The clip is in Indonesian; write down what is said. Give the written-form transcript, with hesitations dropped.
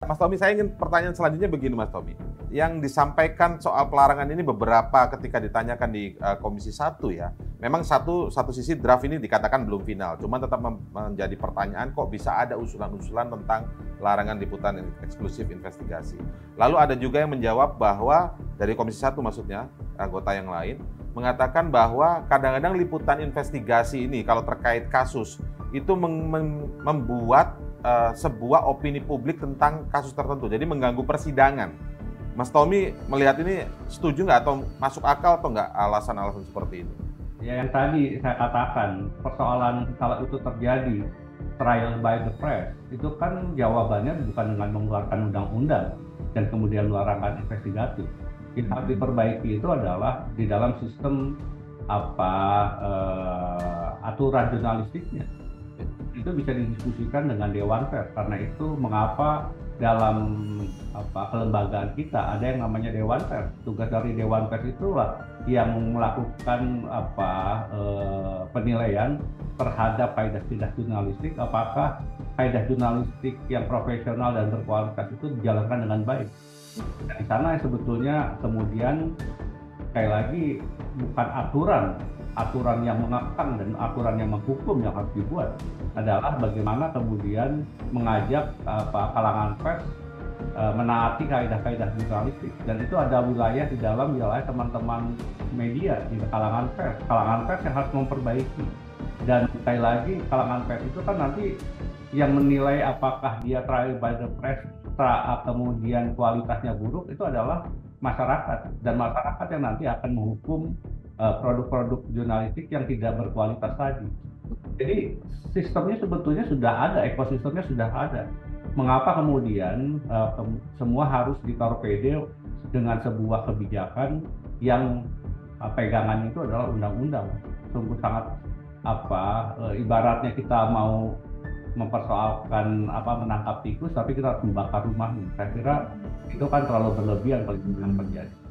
Mas Tommy, saya ingin pertanyaan selanjutnya begini Mas Tommy. Yang disampaikan soal pelarangan ini beberapa ketika ditanyakan di Komisi Satu ya. Memang satu sisi draft ini dikatakan belum final, cuman tetap menjadi pertanyaan kok bisa ada usulan-usulan tentang larangan liputan eksklusif investigasi. Lalu ada juga yang menjawab bahwa, dari Komisi Satu maksudnya, anggota yang lain, mengatakan bahwa kadang-kadang liputan investigasi ini kalau terkait kasus, itu membuat sebuah opini publik tentang kasus tertentu, jadi mengganggu persidangan. Mas Tommy melihat ini setuju nggak atau masuk akal atau nggak alasan-alasan seperti ini? Ya yang tadi saya katakan, persoalan kalau itu terjadi trial by the press, itu kan jawabannya bukan dengan mengeluarkan undang-undang dan kemudian larangan investigatif. Yang harus diperbaiki itu adalah di dalam sistem aturan jurnalistiknya. Itu bisa didiskusikan dengan dewan pers, karena itu mengapa dalam kelembagaan kita ada yang namanya dewan pers. Tugas dari dewan pers itulah yang melakukan penilaian terhadap kaidah-kaidah jurnalistik, apakah kaidah jurnalistik yang profesional dan berkualitas itu dijalankan dengan baik. Di sana sebetulnya kemudian sekali lagi bukan aturan yang mengekang dan aturan yang menghukum yang harus dibuat, adalah bagaimana kemudian mengajak kalangan pers menaati kaidah-kaidah jurnalistik, dan itu ada wilayah di dalam wilayah teman-teman media di kalangan pers yang harus memperbaiki. Dan sekali lagi kalangan pers itu kan nanti yang menilai apakah dia trial by the press kemudian kualitasnya buruk itu adalah masyarakat, dan masyarakat yang nanti akan menghukum produk-produk jurnalistik yang tidak berkualitas tadi. Jadi sistemnya sebetulnya sudah ada, ekosistemnya sudah ada. Mengapa kemudian semua harus ditorpedo dengan sebuah kebijakan yang pegangan itu adalah undang-undang? Sungguh sangat ibaratnya kita mau mempersoalkan menangkap tikus, tapi kita harus membakar rumahnya. Saya kira itu kan terlalu berlebihan kalau itu terjadi.